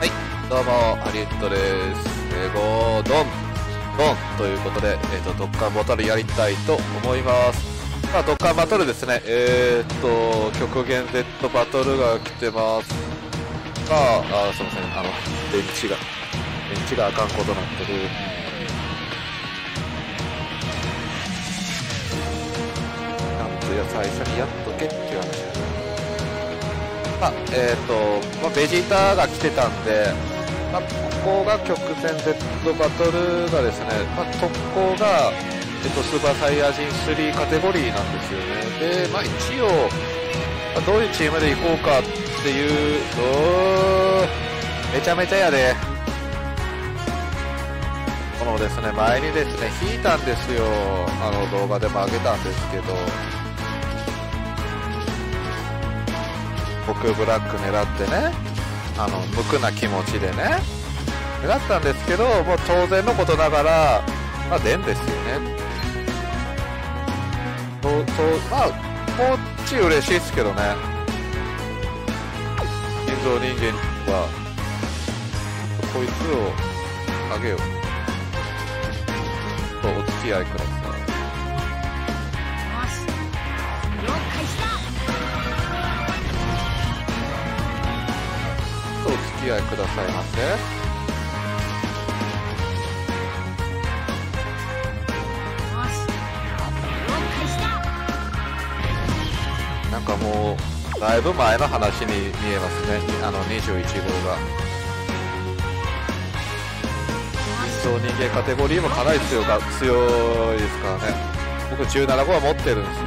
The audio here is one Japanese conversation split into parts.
はい、どうもハリウッドです。ゴードンドンということで、ドッカンバトルやりたいと思います。まあ、ドッカンバトルですね。極限 Z バトルが来てます。まあ、すいません、電池があかんことなってる。なんとや最初にやっとけっていう話。ベジータが来てたんで、まあ、ここが極限 Z バトルがですね、まあ、特攻が、スーパーサイヤ人3カテゴリーなんですよね。で、まあ、一応、まあ、どういうチームで行こうかっていうと、めちゃめちゃやで。このですね、前にですね、引いたんですよ。動画でも上げたんですけど、僕ブラック狙ってね、無垢な気持ちでね狙ったんですけど、もう当然のことながら、まあ、出んですよね。まあこっち嬉しいですけどね。人造人間はこいつをあげようとお付き合いください。お付き合いくださいませ。なんかもうだいぶ前の話に見えますね。21号が人造人間カテゴリーもかなり強いですからね。僕17号は持ってるんですよ。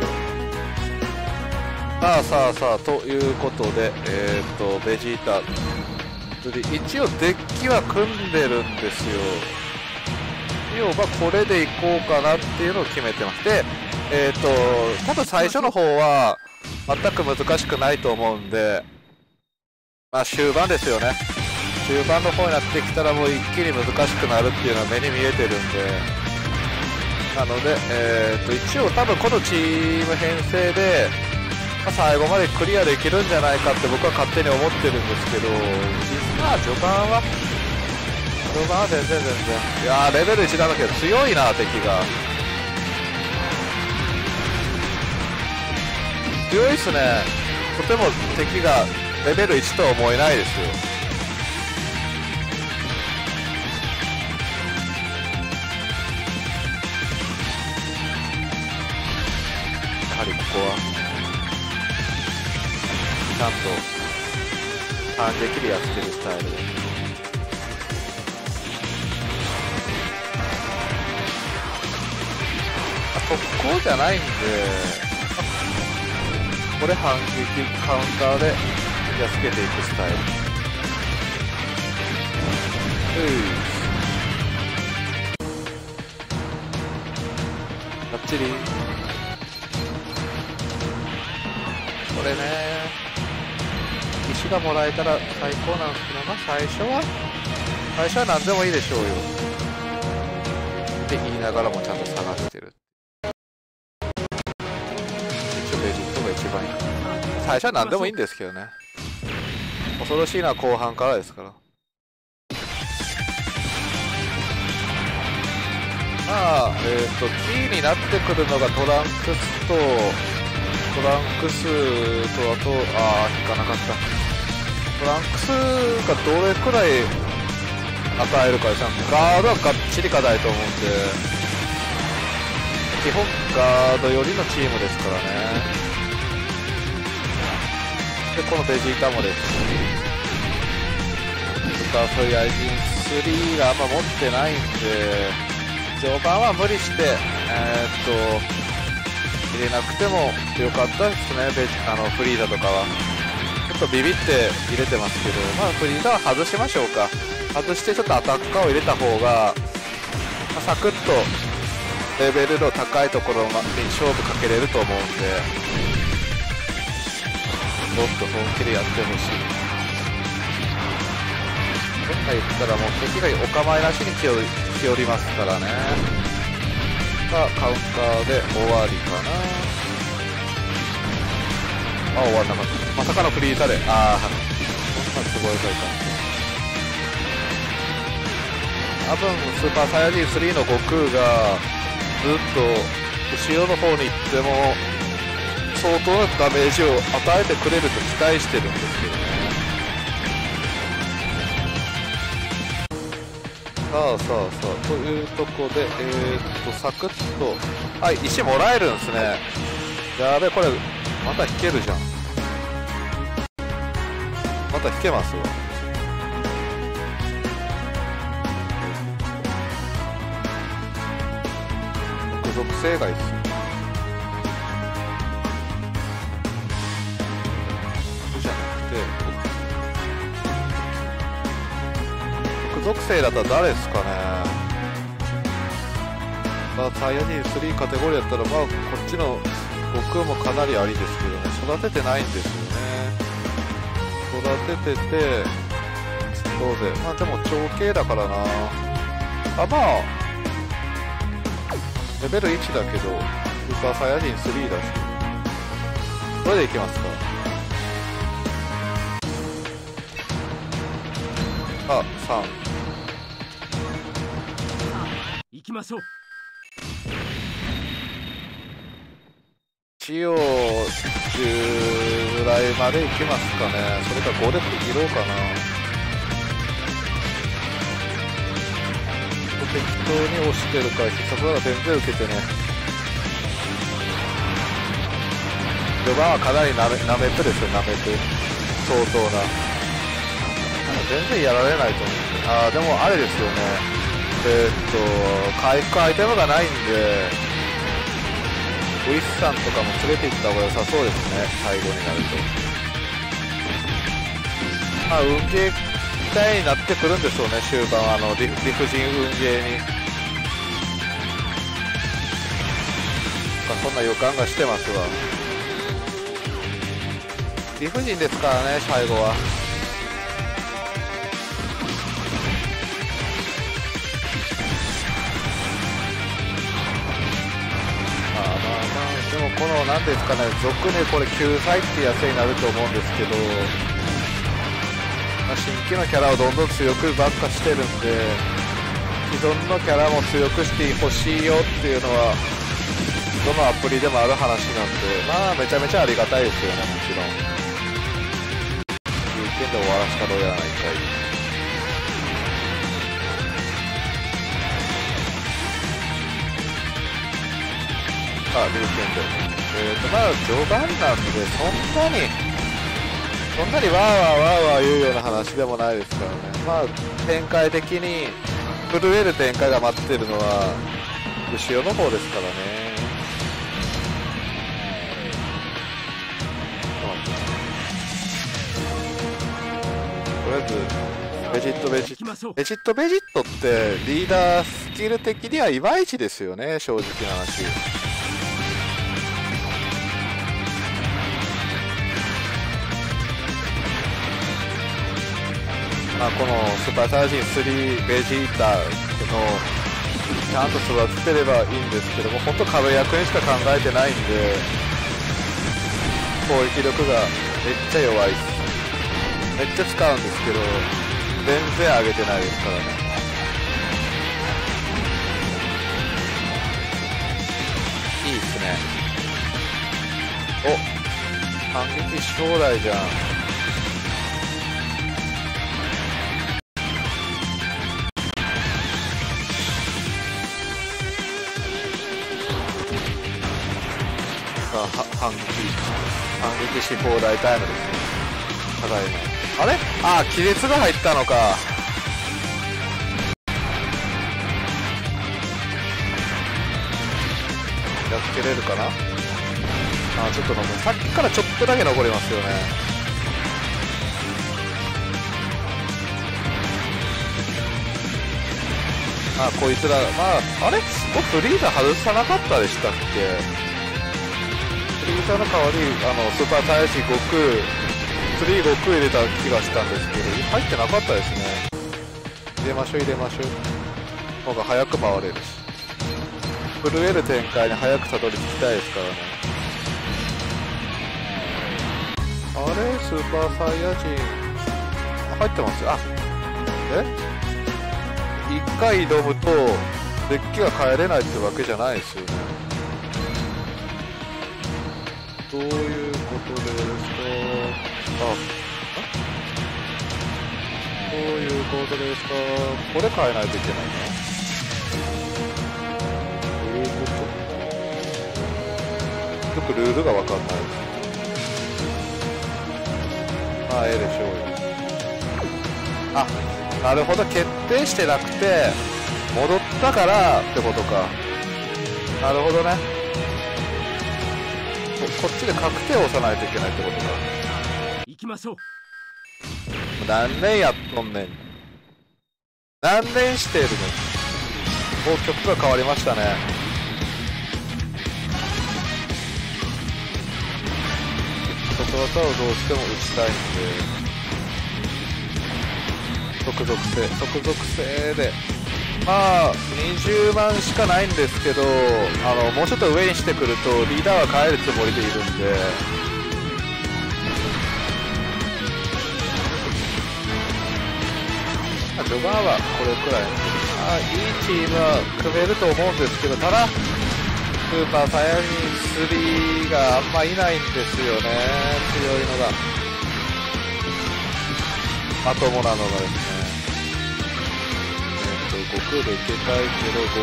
さあということで、ベジータ一応デッキは組んでるんですよ。要はこれでいこうかなっていうのを決めてます。で、多分最初の方は全く難しくないと思うんで、まあ終盤ですよね。終盤の方になってきたらもう一気に難しくなるっていうのは目に見えてるんで、なので、一応多分このチーム編成で、まあ、最後までクリアできるんじゃないかって僕は勝手に思ってるんですけど、まあ序盤は全然いやーレベル1だらけど強いな敵が。強いっすね。とても敵がレベル1とは思えないですよ。やはりここはちゃんと反撃でやってるスタイルで、速攻じゃないんで、これ反撃カウンターでやっつけていくスタイル。バッチリこれね、石がもらえたら最高なんですけど、まあ最初は何でもいいでしょうよって言いながらもちゃんと探してる。一応ベジットが一番いい。最初は何でもいいんですけどね。恐ろしいのは後半からですから。まあキーになってくるのがトランクスと、あと、引かなかった。トランクスがどれくらい与えるかですね。ガードはがっちり課題と思うんで、基本ガード寄りのチームですからね。で、このベジータもですし、スターソイヤ人3があんま持ってないんで、序盤は無理して入れなくてもよかったですね。フリーザとかはちょっとビビって入れてますけど、まあフリーザは外しましょうか。外してちょっとアタッカーを入れた方が、まあ、サクッとレベルの高いところに勝負かけれると思うんで、もっと本気でやってほしい。どっか行ったらもう敵がお構いなしに来よりますからね。カウンターで終わりかな。あ、終わらなかった。まさかのフリーザで、ああ、すごい。多分スーパーサイヤ人3の悟空がずっと後ろの方に行っても相当なダメージを与えてくれると期待してるんですけどね。さあというとこでサクッとはい石もらえるんですね。やべえ、これまた引けるじゃん。また引けますよ。属性外っすよ。じゃなくて属性だったら誰ですかね。まあサイヤ人3カテゴリーだったらまあこっちの僕もかなりありですけどね。育ててないんですよね。育てててどうでまあでも長兄だからなあ。まあレベル1だけど、スーパーサイヤ人3だし、これでいきますか。あ、3。行きましょう。一応、10ぐらいまで行きますかね。それか5で切ろうかな。適当に押してるから必殺技全然受けてね。序盤はかなりなめてですよ。なめて相当な全然やられないと思う。ああでもあれですよね、回復アイテムがないんでウィスさんとかも連れて行った方が良さそうですね。最後になるとまあ運ゲーみたいになってくるんでしょうね。終盤は理不尽運ゲーにそんな予感がしてますわ。理不尽ですからね最後は。まあでもこの何ですかね、俗にこれ救済ってやつになると思うんですけど、新規のキャラをどんどん強くばっかしてるんで既存のキャラも強くしてほしいよっていうのはどのアプリでもある話なんで、まあめちゃめちゃありがたいですよね。もちろん有権で終わらせたどうやらないかい。あ、有権でまだ序盤なんでそんなにわーわー言うような話でもないですからね。まあ展開的に震える展開が待ってるのは後ろの方ですからね。とりあえずベジットってリーダースキル的にはいまいちですよね、正直な話。まあこのスーパーサイヤ人3ベジータのちゃんと育ててればいいんですけども、本当壁役にしか考えてないんで攻撃力がめっちゃ弱い。めっちゃ使うんですけど全然上げてないですからね。いいっすね。お反撃将来じゃん。反撃し放題タイムですね。ただいまあれあー亀裂が入ったのか。やっつけれるかな。あ、ちょっと残る。さっきからちょっとだけ残りますよね。あ、こいつらまああれフリーザ外さなかったでしたっけ。フリーザの代わりスーパーサイヤ人悟空3悟空入れた気がしたんですけど入ってなかったですね。入れましょうの方が早く回れるし震える展開に早くたどり着きたいですからね。あれスーパーサイヤ人入ってます。あえ1回挑むとデッキが変えれないってわけじゃないですよね。どういうことですか？あ、どういうことですか？これ変えないといけないな。どういうこと？よくルールがわかんないです。まあ、ええでしょうよ。あ、なるほど、決定してなくて戻ったからってことか。なるほどね。こっちで確定を押さないといけないってことか。行きましょう。何年やっとんねん。何年してるの。もう曲が変わりましたね。ことわざをどうしても打ちたいんで。即属性でまあ20万しかないんですけど、もうちょっと上にしてくるとリーダーは変えるつもりでいるんで、序盤はこれくらい、まあいいチームは組めると思うんですけど、ただスーパーサイヤ人3があんまいないんですよね、強いのが。まともなのがですね、悟空でいけたいけど、悟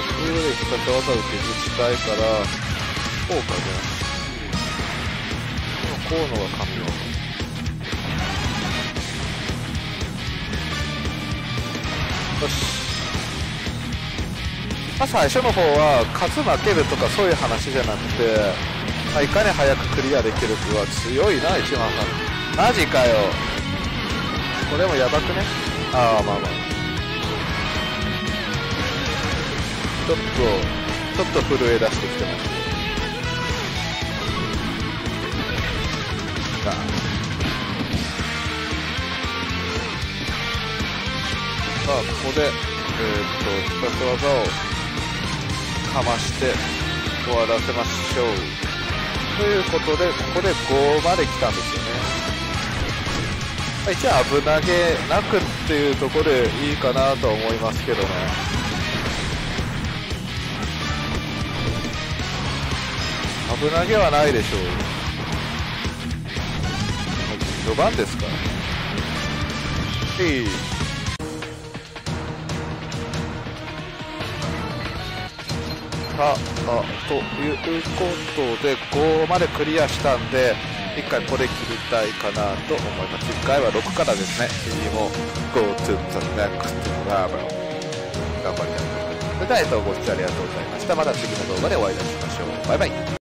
空で必殺技を削りたいから、こうかじゃない。こうのが神技。よし。まあ、最初の方は、勝つ負けるとかそういう話じゃなくて、まあ、いかに早くクリアできるかは強いな、一番さん。マジかよ。これもやばくね。ああ、まあまあちょっと震え出してきてます。さあ、ここで必殺技をかまして終わらせましょうということで、ここで5まで来たんですよね。一応危なげなくっていうところでいいかなとは思いますけどね。危なげはないでしょう。序盤ですからね。さあ、ということで5までクリアしたんで、1回これ切りたいかなと思います。1回は6からですね。次も Go to the next level 頑張りたいと思います。それではご視聴ありがとうございました。また次の動画でお会いいたしましょう。バイバイ。